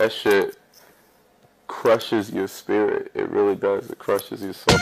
that shit crushes your spirit. It really does. It crushes your soul.